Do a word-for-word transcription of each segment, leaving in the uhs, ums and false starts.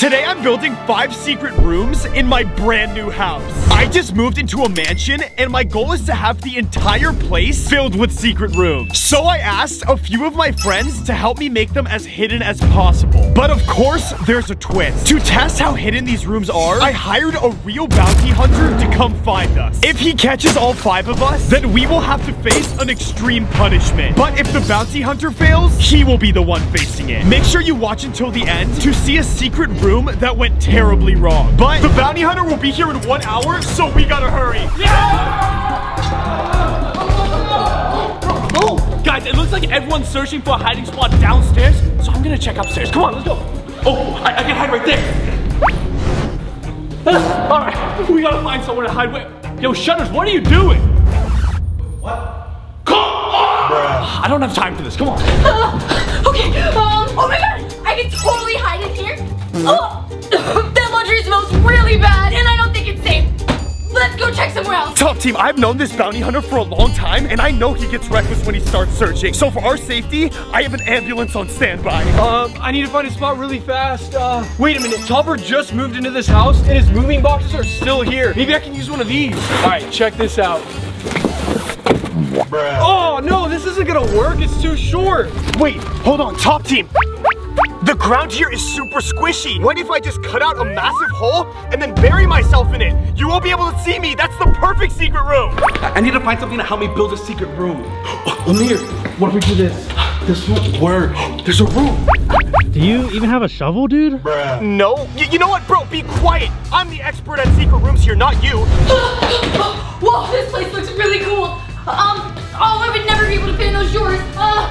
Today I'm building five secret rooms in my brand new house. I just moved into a mansion and my goal is to have the entire place filled with secret rooms. So I asked a few of my friends to help me make them as hidden as possible. But of course, there's a twist. To test how hidden these rooms are, I hired a real bounty hunter to come find us. If he catches all five of us, then we will have to face an extreme punishment. But if the bounty hunter fails, he will be the one facing it. Make sure you watch until the end to see a secret room that went terribly wrong. But the bounty hunter will be here in one hour, so we gotta hurry. Yeah! Oh, guys, it looks like everyone's searching for a hiding spot downstairs, so I'm gonna check upstairs. Come on, let's go. Oh, I, I can hide right there. All right, we gotta find somewhere to hide. Wait, yo, Shutters, what are you doing? What? I don't have time for this. Come on. Uh, okay. Um, oh my god. I can totally hide in here. Oh, that laundry smells really bad, and I don't think it's safe. Let's go check somewhere else. Top team, I've known this bounty hunter for a long time, and I know he gets reckless when he starts searching. So for our safety, I have an ambulance on standby. Um, I need to find a spot really fast. Uh, wait a minute. Topper just moved into this house, and his moving boxes are still here. Maybe I can use one of these. All right, check this out. Oh, no, this isn't gonna work. It's too short. Wait, hold on, top team. The ground here is super squishy. What if I just cut out a massive hole and then bury myself in it? You won't be able to see me. That's the perfect secret room. I need to find something to help me build a secret room. Amir, what if we do this? This won't work. There's a room. Do you even have a shovel, dude? Bruh. No. Y you know what, bro? Be quiet. I'm the expert at secret rooms here, not you. Whoa, this place looks really cool. Um, oh, I would never be able to fit in those drawers. Uh,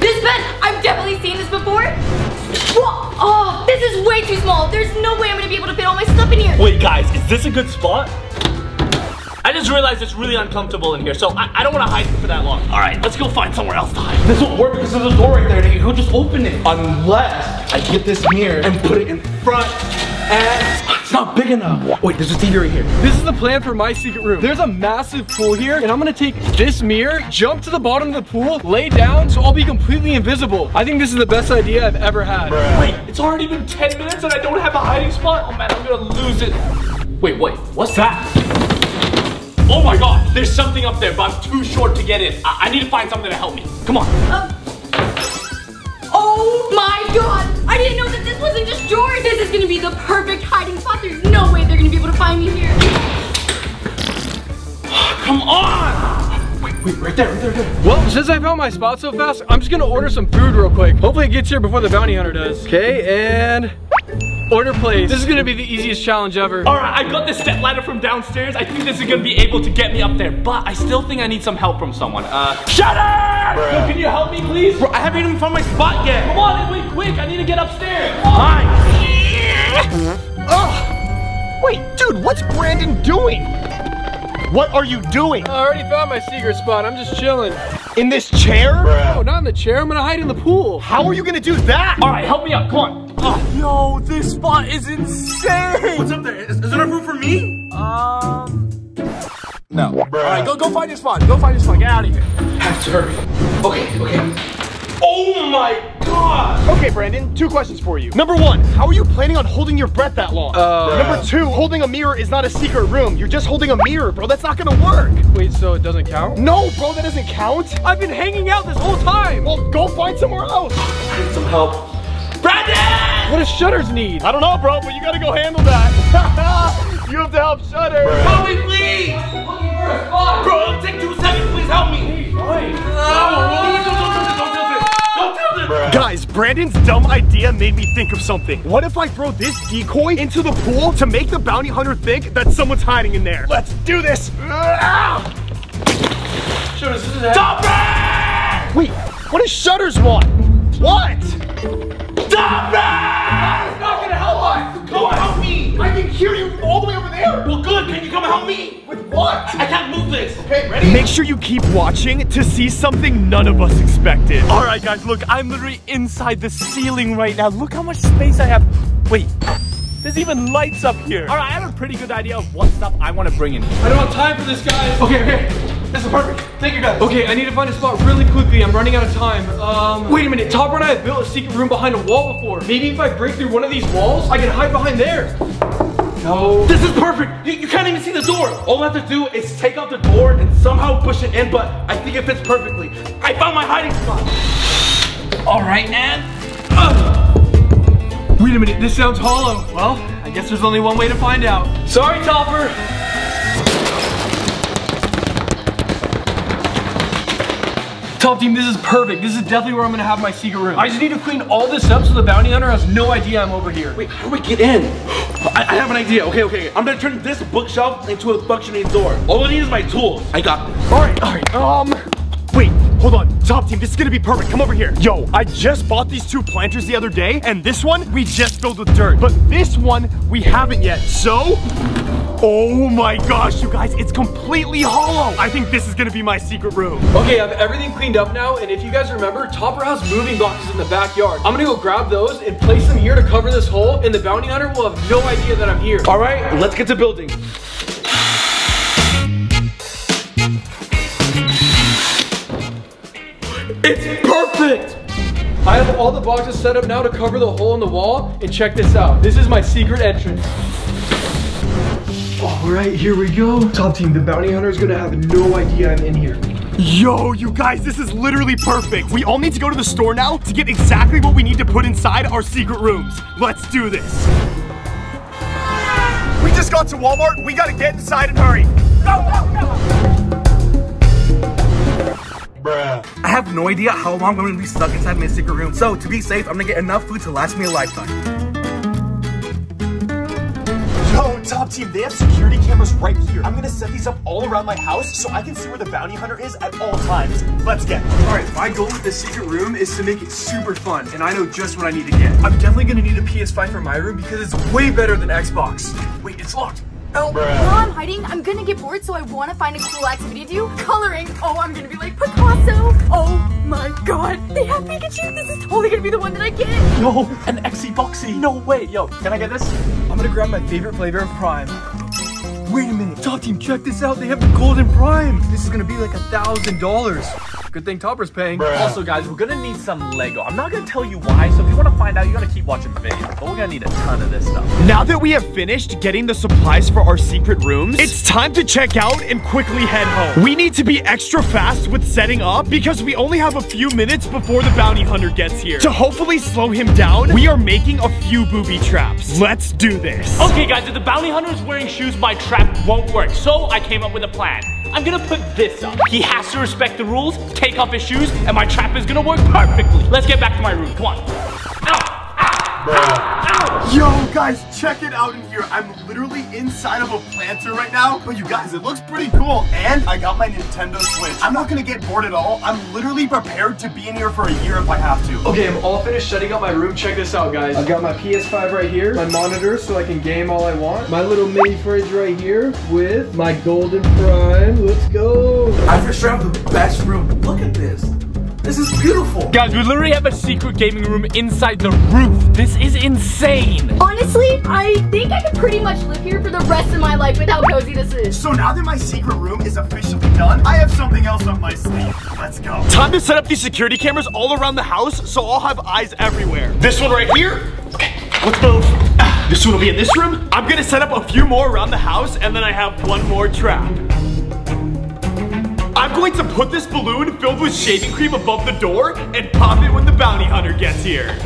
this bed, I've definitely seen this before. Whoa, oh, this is way too small. There's no way I'm gonna be able to fit all my stuff in here. Wait, guys, is this a good spot? I just realized it's really uncomfortable in here, so I, I don't wanna hide for that long. All right, let's go find somewhere else to hide. This won't work because there's a door right there, and you can just open it. Unless I get this mirror and put it in front and... It's not big enough. Wait, there's a T V right here. This is the plan for my secret room. There's a massive pool here, and I'm gonna take this mirror, jump to the bottom of the pool, lay down, so I'll be completely invisible. I think this is the best idea I've ever had. Bruh. Wait, it's already been ten minutes and I don't have a hiding spot? Oh man, I'm gonna lose it. Wait, wait, what's that? Oh my god, there's something up there, but I'm too short to get in. I, I need to find something to help me. Come on. Uh Oh my god! I didn't know that this wasn't just yours! This is gonna be the perfect hiding spot. There's no way they're gonna be able to find me here. Come on! Wait, wait, right there, right there, right there. Well, since I found my spot so fast, I'm just gonna order some food real quick. Hopefully it gets here before the bounty hunter does. Okay, and... order place. This is gonna be the easiest challenge ever. All right, I got this step ladder from downstairs. I think this is gonna be able to get me up there, but I still think I need some help from someone. Uh, Shutters! Bro, can you help me, please? Bro, I haven't even found my spot yet. Come on, wait, quick! I need to get upstairs. Fine. Oh. Wait, dude, what's Brandon doing? What are you doing? I already found my secret spot. I'm just chilling. In this chair? No, not in the chair. I'm gonna hide in the pool. How are you gonna do that? All right, help me up. Come on. Oh, yo, this spot is insane! What's up there? Is, is there a room for me? Um... No. Bruh. All right, go, go find your spot. Go find your spot. Get out of here. I have to hurry. Okay, okay. Oh my god! Okay, Brandon, two questions for you. Number one, how are you planning on holding your breath that long? Uh, Number two, holding a mirror is not a secret room. You're just holding a mirror, bro. That's not gonna work. Wait, so it doesn't count? No, bro, that doesn't count. I've been hanging out this whole time. Well, go find somewhere else. I need some help. Brandon! What does Shutters need? I don't know, bro, but you gotta go handle that. You have to help Shutters. Help me, please! I'm looking for a spot. Bro, it'll take two seconds. Please help me. Fine. Don't tilt it. Don't tilt it. Don't tilt it. Guys, Brandon's dumb idea made me think of something. What if I throw this decoy into the pool to make the bounty hunter think that someone's hiding in there? Let's do this. Shutters, this is Stop it! Wait, what does Shutters want? What? Stop that! It's not gonna help us! Come help me! I can hear you from all the way over there! Well good, can you come help me? With what? I, I can't move this! Okay, ready? Make sure you keep watching to see something none of us expected. Alright guys, look, I'm literally inside the ceiling right now. Look how much space I have. Wait, there's even lights up here. Alright, I have a pretty good idea of what stuff I want to bring in. I don't have time for this, guys! Okay, okay. This is perfect. Thank you guys. Okay, I need to find a spot really quickly. I'm running out of time. Um, wait a minute. Topper and I have built a secret room behind a wall before. Maybe if I break through one of these walls, I can hide behind there. No. This is perfect. You, you can't even see the door. All I have to do is take out the door and somehow push it in, but I think it fits perfectly. I found my hiding spot. All right, man. Ugh. Wait a minute. This sounds hollow. Well, I guess there's only one way to find out. Sorry, Topper. Top team, this is perfect. This is definitely where I'm gonna have my secret room. I just need to clean all this up so the bounty hunter has no idea I'm over here. Wait, how do I get in? I, I have an idea. Okay, okay, I'm gonna turn this bookshelf into a functioning door. All I need is my tools. I got this. All right, all right. Um, wait, hold on. Top team, this is gonna be perfect. Come over here. Yo, I just bought these two planters the other day, and this one we just filled with dirt, but this one we haven't yet. So. Oh my gosh, you guys, it's completely hollow. I think this is gonna be my secret room. Okay, I have everything cleaned up now, and if you guys remember, Topper has moving boxes in the backyard. I'm gonna go grab those and place them here to cover this hole, and the bounty hunter will have no idea that I'm here. All right, let's get to building. It's perfect. I have all the boxes set up now to cover the hole in the wall, and check this out. This is my secret entrance. All right, here we go. Top team, the bounty hunter is gonna have no idea I'm in here. Yo, you guys, this is literally perfect. We all need to go to the store now to get exactly what we need to put inside our secret rooms. Let's do this. We just got to Walmart. We gotta get inside and hurry. Go, go, go. Bruh. I have no idea how long I'm gonna be stuck inside my secret room. So to be safe, I'm gonna get enough food to last me a lifetime. Yo, Top Team, they have security cameras right here. I'm gonna set these up all around my house so I can see where the bounty hunter is at all times. Let's get it. All right, my goal with this secret room is to make it super fun, and I know just what I need to get. I'm definitely gonna need a P S five for my room because it's way better than Xbox. Wait, it's locked. Oh, where I'm hiding, I'm gonna get bored, so I wanna find a cool activity to do. Coloring. Oh, I'm gonna be like Picasso. Oh my god, they have Pikachu. This is totally gonna be the one that I get. Yo, an Xboxy. No way. Yo, can I get this? I'm gonna grab my favorite flavor of Prime. Wait a minute, Top Team, check this out. They have the golden Prime. This is gonna be like a thousand dollars. Good thing Topper's paying. Bruh. Also, guys, we're gonna need some Lego. I'm not gonna tell you why, so if you wanna find out, you gotta keep watching the video. But we're gonna need a ton of this stuff. Now that we have finished getting the supplies for our secret rooms, it's time to check out and quickly head home. We need to be extra fast with setting up because we only have a few minutes before the bounty hunter gets here. To hopefully slow him down, we are making a few booby traps. Let's do this. Okay, guys, if the bounty hunter is wearing shoes, my trap won't work. So I came up with a plan. I'm gonna put this up. He has to respect the rules, take off his shoes, and my trap is gonna work perfectly. Let's get back to my room, come on. Ow, ow, ow, ow. Yo, guys, check it out in here. I'm literally inside of a planter right now, but you guys, it looks pretty cool. And I got my Nintendo Switch. I'm not gonna get bored at all. I'm literally prepared to be in here for a year if I have to. Okay, I'm all finished shutting up my room. Check this out, guys. I've got my P S five right here, my monitor so I can game all I want, my little mini fridge right here with my golden Prime. Let's go. I for sure have the best room. Look at this. This is beautiful. Guys, we literally have a secret gaming room inside the roof. This is insane. Honestly, I think I could pretty much live here for the rest of my life with how cozy this is. So now that my secret room is officially done, I have something else up my sleeve. Let's go. Time to set up these security cameras all around the house so I'll have eyes everywhere. This one right here. Okay, let's move. This one will be in this room. I'm gonna set up a few more around the house and then I have one more trap. I'm going to put this balloon filled with shaving cream above the door and pop it when the bounty hunter gets here.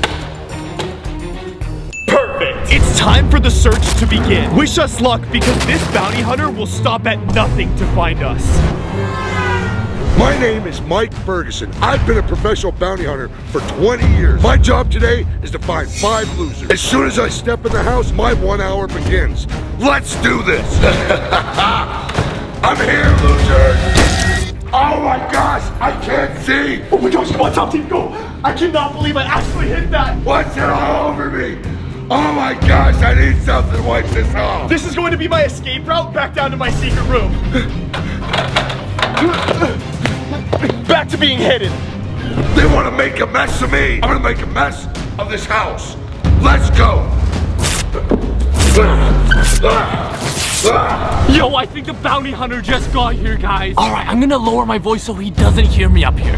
Perfect. It's time for the search to begin. Wish us luck because this bounty hunter will stop at nothing to find us. My name is Mike Ferguson. I've been a professional bounty hunter for twenty years. My job today is to find five losers. As soon as I step in the house, my one hour begins. Let's do this. I'm here, losers. Oh my gosh, I can't see! Oh my gosh, come on, Top Team, go! I cannot believe I actually hit that! What's it all over me? Oh my gosh, I need something to wipe this off! This is going to be my escape route back down to my secret room. Back to being hidden. They want to make a mess of me! I'm gonna make a mess of this house! Let's go! Yo, I think the bounty hunter just got here, guys. All right, I'm gonna lower my voice so he doesn't hear me up here.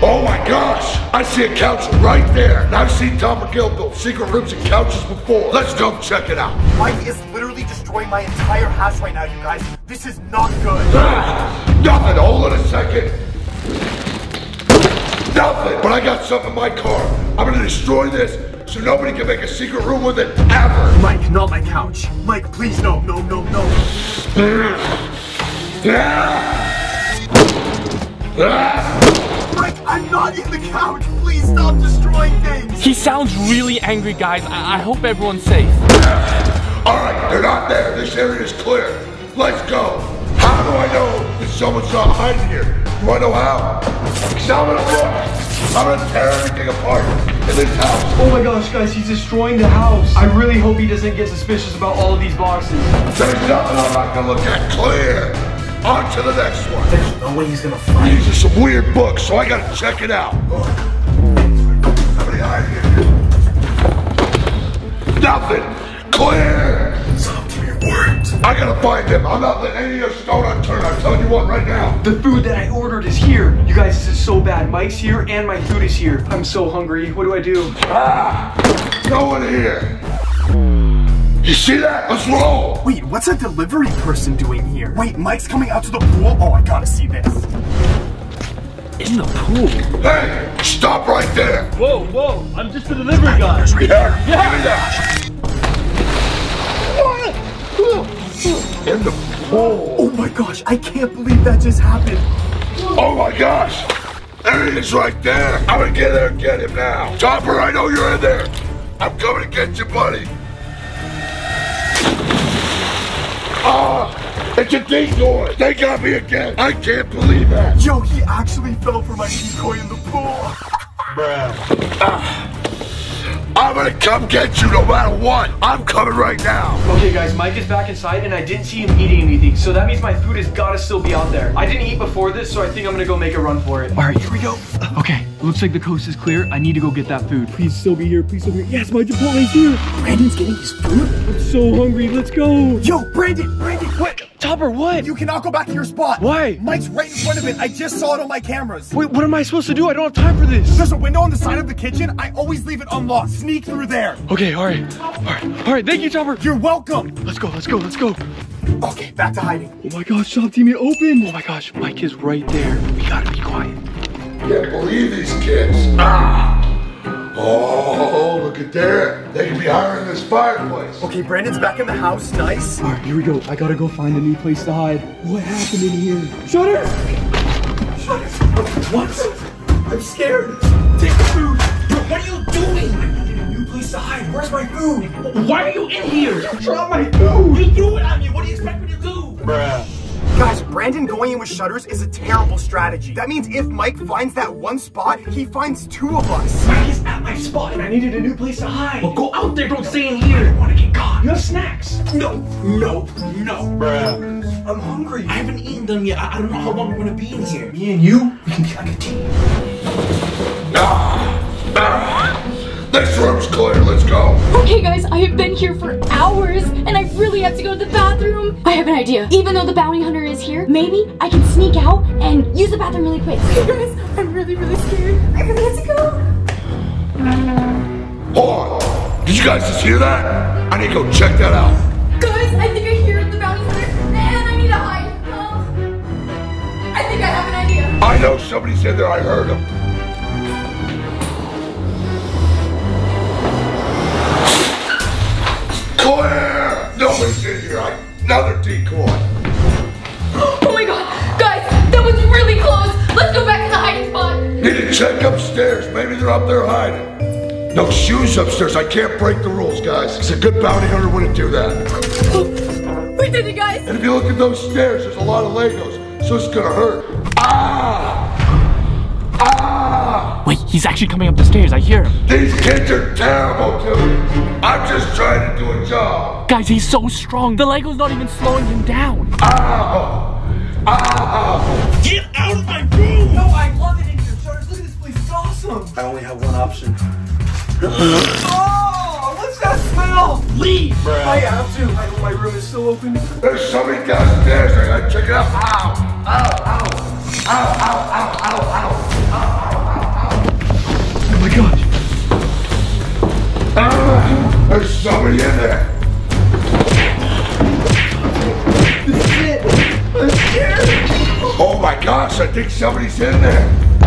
Oh my gosh, I see a couch right there. And I've seen Topper Guild build secret rooms and couches before. Let's go check it out. Mike is literally destroying my entire house right now, you guys. This is not good. Nothing, hold on a second. Nothing, but I got something in my car. I'm gonna destroy this. So nobody can make a secret room with it, ever! Mike, not my couch. Mike, please, no, no, no, no. Mike, I'm not in the couch! Please stop destroying things! He sounds really angry, guys. I, I hope everyone's safe. Alright, they're not there. This area is clear. Let's go. How do I know that someone's not hiding here? Do I know how? Because I'm gonna look. I'm gonna tear everything apart. In this house. Oh my gosh, guys, he's destroying the house. I really hope he doesn't get suspicious about all of these boxes. There's nothing I'm not gonna look at. Clear. On to the next one. There's no way he's gonna find. These are some weird books, so I gotta check it out. Look. Somebody hide here. Nothing. Clear. Stop to your words. I gotta find him. I'm not letting any of your stone unturned. I'm telling you what right now. The food that I ordered is here. You guys, this is so bad. Mike's here and my food is here. I'm so hungry. What do I do? Ah! Go in here. You see that? Let's roll. Wait, what's a delivery person doing here? Wait, Mike's coming out to the pool? Oh, I gotta see this. In the pool? Hey, stop right there. Whoa, whoa. I'm just the delivery guy. There's right there. Yeah. Give me that. In the pool. Oh my gosh, I can't believe that just happened. Oh my gosh. There he is right there. I'm gonna get there and get him now. Topper, I know you're in there. I'm coming to get you, buddy. Ah, it's a decoy. They got me again. I can't believe that. Yo, he actually fell for my decoy in the pool. Bruh. Ah. I'm gonna come get you no matter what. I'm coming right now. Okay guys, Mike is back inside and I didn't see him eating anything. So that means my food has gotta still be out there. I didn't eat before this, so I think I'm gonna go make a run for it. All right, here we go. Okay, looks like the coast is clear. I need to go get that food. Please still be here, please still be here. Yes, my Chipotle's here. Brandon's getting his food? I'm so hungry, let's go. Yo, Brandon, Brandon, what? Topper, what? You cannot go back to your spot. Why? Mike's right in front of it. I just saw it on my cameras. Wait, what am I supposed to do? I don't have time for this. There's a window on the side of the kitchen. I always leave it unlocked. Sneak through there. Okay, all right. All right, all right. Thank you, Topper. You're welcome. Let's go, let's go, let's go. Okay, back to hiding. Oh my gosh, shop teammate, open. Oh my gosh, Mike is right there. We gotta be quiet. Can't believe these kids. Ah! Oh, look at there. They could be higher in this fireplace. Okay, Brandon's back in the house. Nice. All right, here we go. I gotta go find a new place to hide. What happened in here? Shutters! Shutters! What? I'm scared. Take the food. Bro, what are you doing? I need a new place to hide. Where's my food? Why are you in here? You dropped my food. You threw it at me. What do you expect me to do? Bruh. Guys, Brandon going in with Shutters is a terrible strategy. That means if Mike finds that one spot, he finds two of us. Mike is at my spot and I needed a new place to hide. Well, go out there, don't stay in here. I don't want to get caught. You have snacks. No, no, no. Bruh. I'm hungry. I haven't eaten them yet. I, I don't know how long we're going to be in here. Me and you, we can be like a team. Ah, ah. This room's clear, let's go. Okay guys, I have been here for hours and I really have to go to the bathroom. I have an idea. Even though the bounty hunter is here, maybe I can sneak out and use the bathroom really quick. Okay guys, I'm really, really scared. I really have to go. Hold on. Did you guys just hear that? I need to go check that out. Guys, I think I hear the bounty hunter and I need to hide. Um, I think I have an idea. I know somebody's in there. I heard him. Clear! Nobody's in here. I, another decoy. Oh my god, guys, that was really close. Let's go back to the hiding spot. Need to check upstairs. Maybe they're up there hiding. No shoes upstairs. I can't break the rules, guys. It's a good bounty hunter wouldn't do that. We did it, guys. And if you look at those stairs, there's a lot of Legos, so it's gonna hurt. Ah! Ah! Wait, he's actually coming up the stairs. I hear him. These kids are terrible, dude. I'm just trying to do a job. Guys, he's so strong. The Lego's not even slowing him down. Ow! Ow! Get out of my room! No, I love it in here, Shutters. Look at this place. It's awesome. I only have one option. Oh, what's that smell? No! Leave, bro! I have to. I know my room is still open. There's something downstairs. I gotta check it out. Ow! Ow! Ow! Ow! Ow! Ow! Ow! Ow! Ow! Ow! Oh my gosh! Ah, there's somebody in there. This is it. I'm scared. Oh my gosh! I think somebody's in there.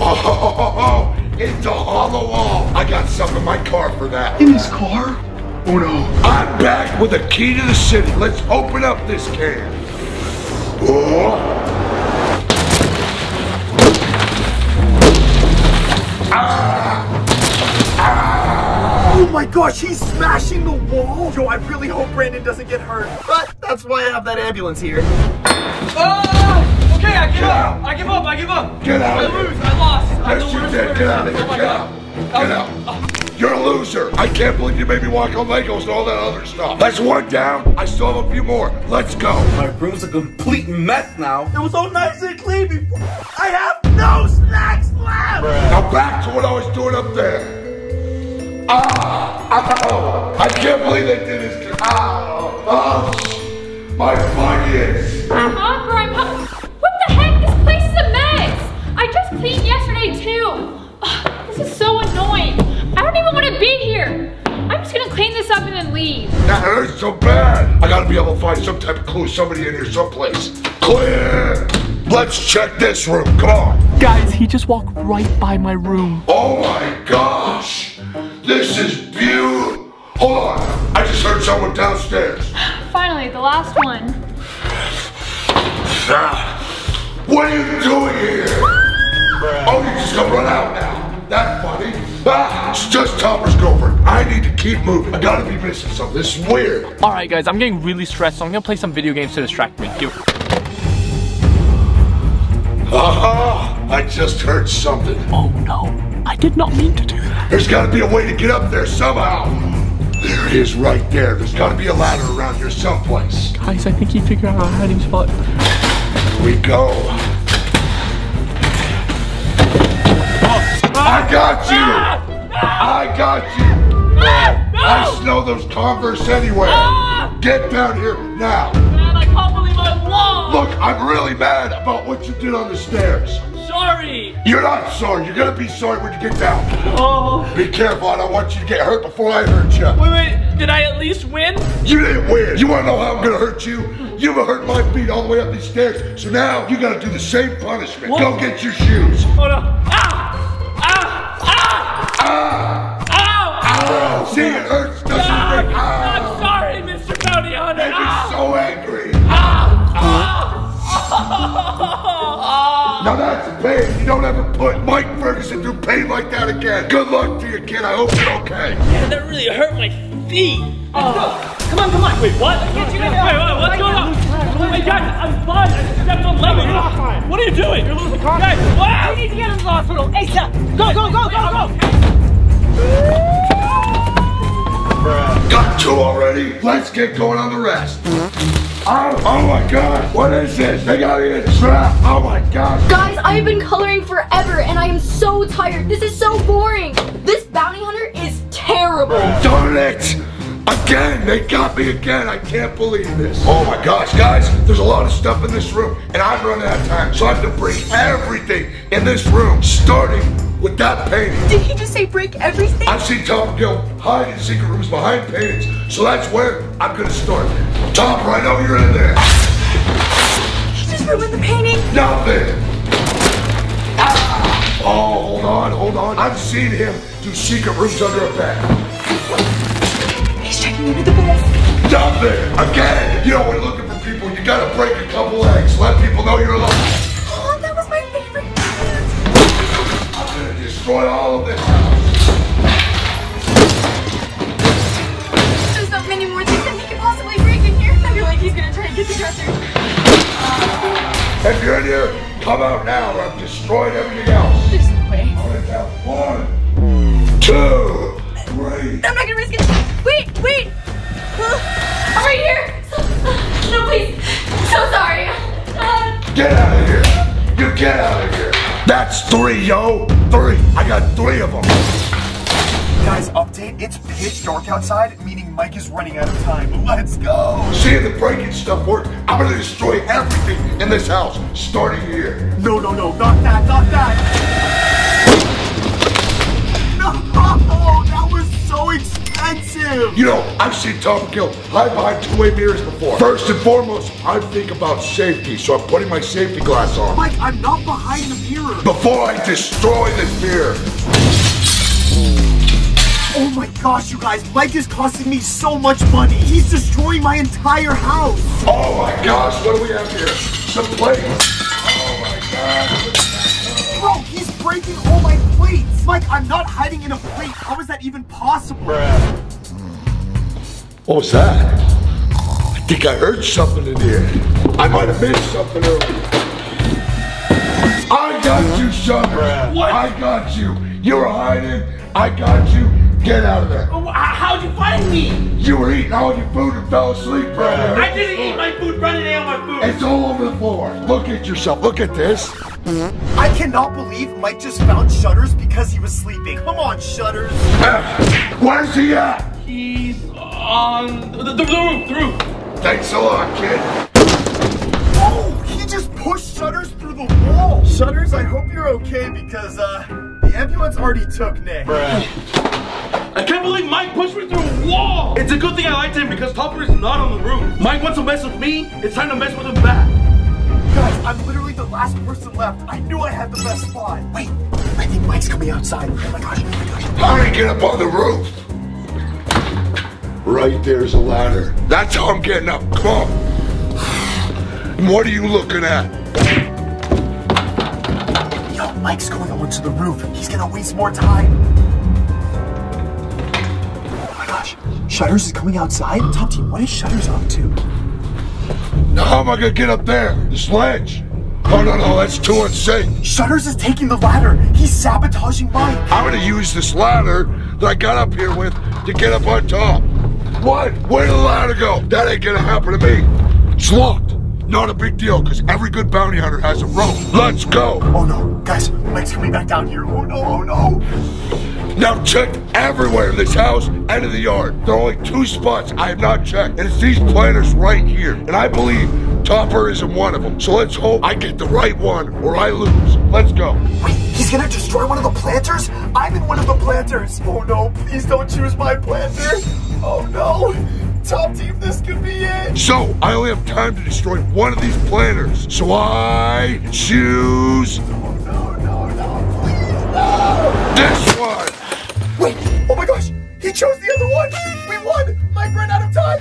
Oh! Ho, ho, ho, ho. It's a hollow wall. I got stuff in my car for that. In this car? Oh no. I'm back with a key to the city. Let's open up this can. Oh. Ah. Ah. Oh my gosh, he's smashing the wall. Yo, I really hope Brandon doesn't get hurt. But that's why I have that ambulance here. Oh! Okay, I give up. I give up. I give up. Get out. I lose. I lost. I yes, you did. Get out of here. Oh Get out. Get out. Uh, You're a loser. I can't believe you made me walk on Legos and all that other stuff. That's one down. I still have a few more. Let's go. My room's a complete mess now. It was so nice and clean before. I have no snacks left. Bruh. Now back to what I was doing up there. Ah. Oh. I can't believe they did this. Ah. Oh. My finance. Grandpa, Grandpa. Cleaned yesterday too. Ugh, this is so annoying. I don't even want to be here. I'm just gonna clean this up and then leave. That hurts so bad. I gotta be able to find some type of clue. Somebody in here someplace. Clear. Let's check this room. Come on. Guys, he just walked right by my room. Oh my gosh. This is beautiful. Hold on. I just heard someone downstairs. Finally, the last one. What are you doing here? Oh, you just gonna run out now. That's funny. Ah, it's just Topper's girlfriend. I need to keep moving. I gotta be missing something. This is weird. All right, guys, I'm getting really stressed, so I'm gonna play some video games to distract me. Here. Aha! I just heard something. Oh no, I did not mean to do that. There's gotta be a way to get up there somehow. There it is right there. There's gotta be a ladder around here someplace. Guys, I think he figured out our hiding spot. Here we go. I got you! Ah, ah, I got you! Ah, no. I smell those Converse anywhere! Ah, get down here now! Man, I can't believe I lost! Look, I'm really mad about what you did on the stairs. I'm sorry! You're not sorry. You're gonna be sorry when you get down. Oh. Be careful. I don't want you to get hurt before I hurt you. Wait, wait. Did I at least win? You didn't win. You wanna know how I'm gonna hurt you? You've hurt my feet all the way up these stairs. So now you gotta do the same punishment. What? Go get your shoes. Oh no. Ah! Ah! Ow! Ow! See, it hurts, doesn't ah, it? Ah. I'm sorry, Mister Bounty Hunter. Made ah. me so angry. Ah! Ah! Ah. Now that's pain. You don't ever put Mike Ferguson through pain like that again. Good luck to you, kid. I hope you're okay. Yeah, that really hurt my feet. Oh. Come on, come on. Wait, what? I can't do that. Wait, wait, what's going on? Wait, guys, I'm fine. I just stepped on Lego. What are you doing? You're losing contact. Wow. We need to get him to the hospital. ASAP. Go, go, go, go, go. Got two already. Let's get going on the rest. Mm-hmm. oh, oh my god. What is this? They got me in a trap. Oh my god. Guys, I've been coloring forever and I am so tired. This is so boring. This bounty hunter is terrible. Darn it. Again, they got me again. I can't believe this. Oh my gosh, guys, there's a lot of stuff in this room and I'm running out of time. So I have to break everything in this room, starting with that painting. Did he just say break everything? I've seen Topper Guild hide in secret rooms behind paintings, so that's where I'm gonna start. Topper, I know you're in there. He just ruined the painting. Nothing. Ah. Oh, hold on, hold on. I've seen him do secret rooms under a bed. He's checking into the bed. Nothing. Again. You know, when looking for people, you gotta break a couple eggs. Let people know you're alive. Destroy all of this house. There's not many more things that he could possibly break in here. I feel like he's gonna try and get the dresser. If you're in here, come out now or I've destroyed everything else. There's no way. I'll let down. One, two, three. I'm not gonna risk it. Wait, wait. I'm right here. No, please. So sorry. Get out of here. You get out of here. That's three, yo. Three. I got three of them. Guys, update, it's pitch dark outside, meaning Mike is running out of time. Let's go! Seeing the breaking stuff works, I'm gonna destroy everything in this house, starting here. No, no, no, not that, not that! No, that was so expensive! You know, I've seen Topper Guild hide behind two-way mirrors before. First and foremost, I think about safety, so I'm putting my safety glass on. Mike, I'm not behind the mirror. Before I destroy this mirror. Oh my gosh, you guys, Mike is costing me so much money. He's destroying my entire house. Oh my gosh, what do we have here? Some plates. Oh my gosh. Bro, he's breaking all my plates. Mike, I'm not hiding in a plate. How is that even possible? Bruh. What was that? I think I heard something in here. I might have missed something earlier. I got you, son. What? I got you. You were hiding. I got you. Get out of there. Oh, how'd you find me? You were eating all your food and fell asleep, Brandon. I didn't eat my food. Brandon ate all my food. It's all over the floor. Look at yourself. Look at this. I cannot believe Mike just found Shutters because he was sleeping. Come on, Shutters. Where's he at? He's on the, the, the roof. The roof. Thanks a lot, kid. Oh, he just pushed Shutters through the wall. Shutters, I hope you're okay because uh, the ambulance already took Nick. Bruh. I can't believe Mike pushed me through a wall! It's a good thing I liked him because Topper is not on the roof. Mike wants to mess with me, it's time to mess with him back. Guys, I'm literally the last person left. I knew I had the best spot. Wait, I think Mike's coming outside. Oh my gosh, oh my gosh. How did he get up on the roof? Right there's a ladder. That's how I'm getting up. Come on. What are you looking at? Yo, Mike's going onto the roof. He's gonna waste more time. Shutters is coming outside? Top team, what is Shutters up to? Now how am I gonna get up there? This ledge. Oh no, no, that's too unsafe. Shutters is taking the ladder. He's sabotaging Mike. I'm gonna use this ladder that I got up here with to get up on top. What? Where'd the ladder go? That ain't gonna happen to me. It's locked. Not a big deal, because every good bounty hunter has a rope. Let's go. Oh no, guys, Mike's coming back down here. Oh no, oh no. Now checked everywhere in this house and in the yard. There are only two spots I have not checked, and it's these planters right here. And I believe Topper isn't one of them. So let's hope I get the right one or I lose. Let's go. Wait, he's gonna destroy one of the planters? I'm in one of the planters. Oh no, please don't choose my planter. Oh no. Top team, this could be it. So I only have time to destroy one of these planters. So I choose. Oh no, no, no, please no. This one. Wait, oh my gosh, he chose the other one! We won! Mike ran out of time!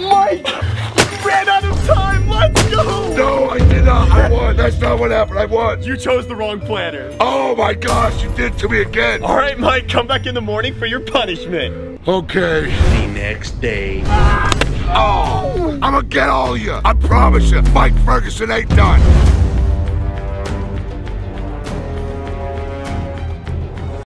Mike! You ran out of time! Let's go! No, I did not! I won! That's not what happened, I won! You chose the wrong planner. Oh my gosh, you did to me again! Alright, Mike, come back in the morning for your punishment. Okay. The next day. Ah. Oh, I'm gonna get all of you! I promise you, Mike Ferguson ain't done!